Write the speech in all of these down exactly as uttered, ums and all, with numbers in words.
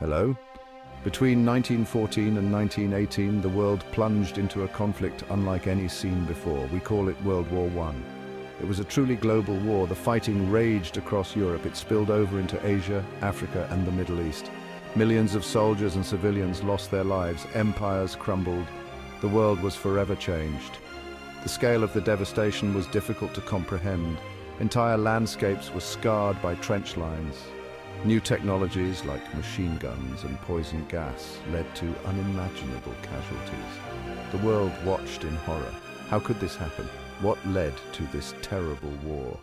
Hello? Between nineteen fourteen and nineteen eighteen, the world plunged into a conflict unlike any seen before. We call it World War One. It was a truly global war. The fighting raged across Europe. It spilled over into Asia, Africa, and the Middle East. Millions of soldiers and civilians lost their lives. Empires crumbled. The world was forever changed. The scale of the devastation was difficult to comprehend. Entire landscapes were scarred by trench lines. New technologies like machine guns and poison gas led to unimaginable casualties. The world watched in horror. How could this happen? What led to this terrible war?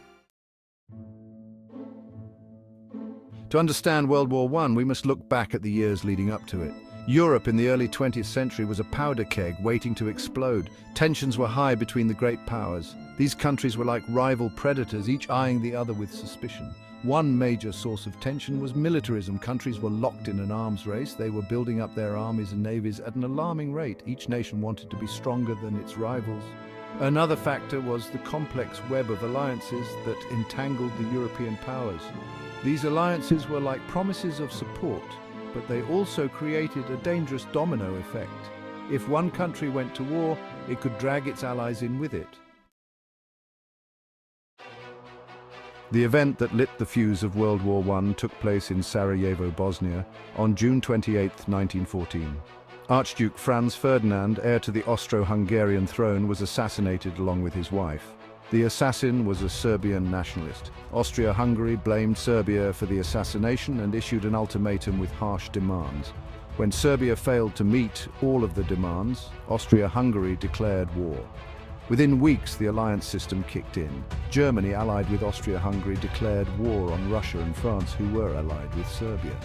To understand World War One, we must look back at the years leading up to it. Europe in the early twentieth century was a powder keg waiting to explode. Tensions were high between the great powers. These countries were like rival predators, each eyeing the other with suspicion. One major source of tension was militarism. Countries were locked in an arms race. They were building up their armies and navies at an alarming rate. Each nation wanted to be stronger than its rivals. Another factor was the complex web of alliances that entangled the European powers. These alliances were like promises of support, but they also created a dangerous domino effect. If one country went to war, it could drag its allies in with it. The event that lit the fuse of World War One took place in Sarajevo, Bosnia, on June twenty-eighth, nineteen fourteen. Archduke Franz Ferdinand, heir to the Austro-Hungarian throne, was assassinated along with his wife. The assassin was a Serbian nationalist. Austria-Hungary blamed Serbia for the assassination and issued an ultimatum with harsh demands. When Serbia failed to meet all of the demands, Austria-Hungary declared war. Within weeks, the alliance system kicked in. Germany, allied with Austria-Hungary, declared war on Russia and France, who were allied with Serbia.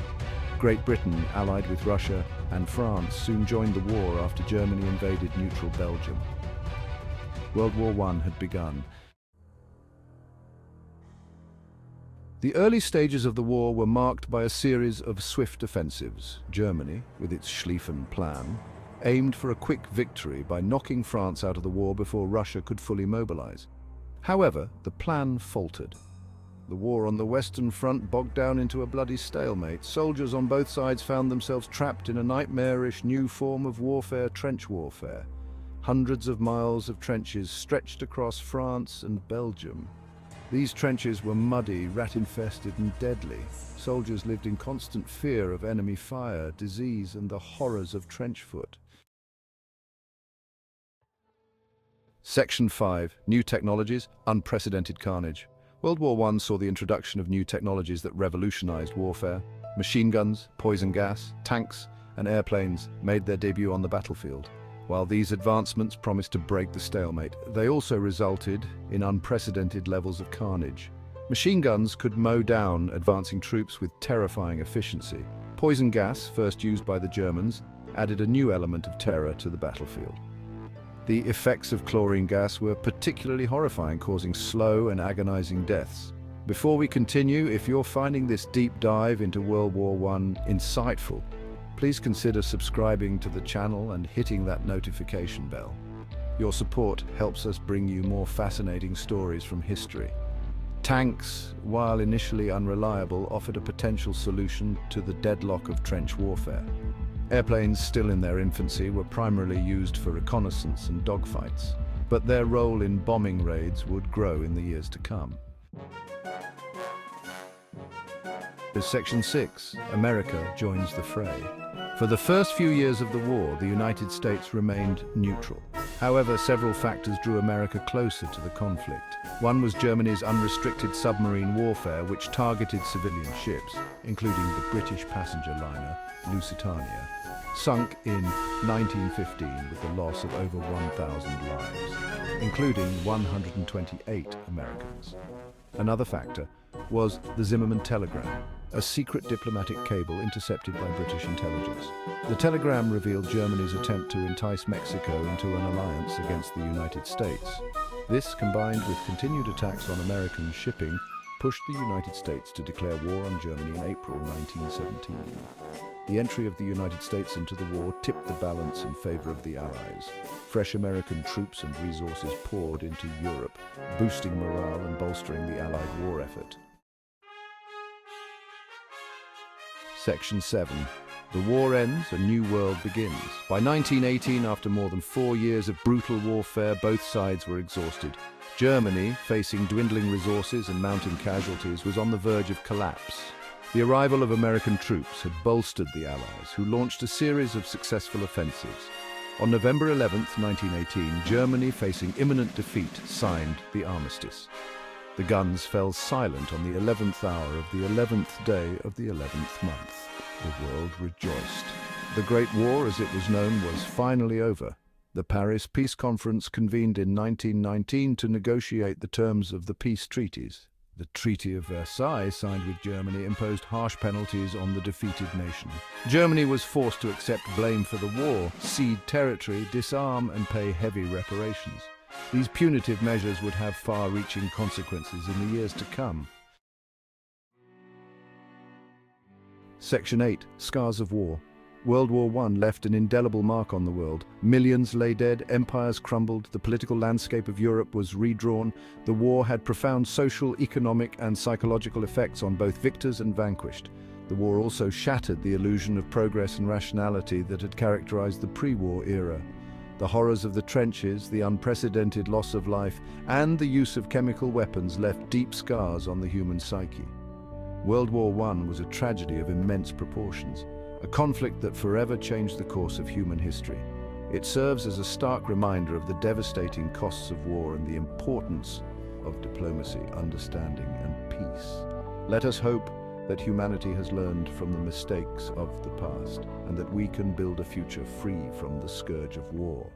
Great Britain, allied with Russia and France, soon joined the war after Germany invaded neutral Belgium. World War One had begun. The early stages of the war were marked by a series of swift offensives. Germany, with its Schlieffen Plan, aimed for a quick victory by knocking France out of the war before Russia could fully mobilize. However, the plan faltered. The war on the Western Front bogged down into a bloody stalemate. Soldiers on both sides found themselves trapped in a nightmarish new form of warfare, trench warfare. Hundreds of miles of trenches stretched across France and Belgium. These trenches were muddy, rat-infested and deadly. Soldiers lived in constant fear of enemy fire, disease and the horrors of trench foot. Section five. New Technologies, Unprecedented Carnage. World War One saw the introduction of new technologies that revolutionized warfare. Machine guns, poison gas, tanks and airplanes made their debut on the battlefield. While these advancements promised to break the stalemate, they also resulted in unprecedented levels of carnage. Machine guns could mow down advancing troops with terrifying efficiency. Poison gas, first used by the Germans, added a new element of terror to the battlefield. The effects of chlorine gas were particularly horrifying, causing slow and agonizing deaths. Before we continue, if you're finding this deep dive into World War One insightful, please consider subscribing to the channel and hitting that notification bell. Your support helps us bring you more fascinating stories from history. Tanks, while initially unreliable, offered a potential solution to the deadlock of trench warfare. Airplanes, still in their infancy, were primarily used for reconnaissance and dogfights, but their role in bombing raids would grow in the years to come. Section six. America joins the fray. For the first few years of the war, the United States remained neutral. However, several factors drew America closer to the conflict. One was Germany's unrestricted submarine warfare, which targeted civilian ships, including the British passenger liner Lusitania, sunk in nineteen fifteen with the loss of over one thousand lives, including one hundred twenty-eight Americans. Another factor was the Zimmermann Telegram, a secret diplomatic cable intercepted by British intelligence. The telegram revealed Germany's attempt to entice Mexico into an alliance against the United States. This, combined with continued attacks on American shipping, pushed the United States to declare war on Germany in April nineteen seventeen. The entry of the United States into the war tipped the balance in favor of the Allies. Fresh American troops and resources poured into Europe, boosting morale and bolstering the Allied war effort. Section seven. The war ends, a new world begins. By nineteen eighteen, after more than four years of brutal warfare, both sides were exhausted. Germany, facing dwindling resources and mounting casualties, was on the verge of collapse. The arrival of American troops had bolstered the Allies, who launched a series of successful offensives. On November eleventh, nineteen eighteen, Germany, facing imminent defeat, signed the armistice. The guns fell silent on the eleventh hour of the eleventh day of the eleventh month. The world rejoiced. The Great War, as it was known, was finally over. The Paris Peace Conference convened in nineteen nineteen to negotiate the terms of the peace treaties. The Treaty of Versailles, signed with Germany, imposed harsh penalties on the defeated nation. Germany was forced to accept blame for the war, cede territory, disarm and pay heavy reparations. These punitive measures would have far-reaching consequences in the years to come. Section eight. Scars of War. World War One left an indelible mark on the world. Millions lay dead, empires crumbled, the political landscape of Europe was redrawn. The war had profound social, economic and psychological effects on both victors and vanquished. The war also shattered the illusion of progress and rationality that had characterized the pre-war era. The horrors of the trenches, the unprecedented loss of life, and the use of chemical weapons left deep scars on the human psyche. World War One was a tragedy of immense proportions, a conflict that forever changed the course of human history. It serves as a stark reminder of the devastating costs of war and the importance of diplomacy, understanding, and peace. Let us hope that humanity has learned from the mistakes of the past and that we can build a future free from the scourge of war.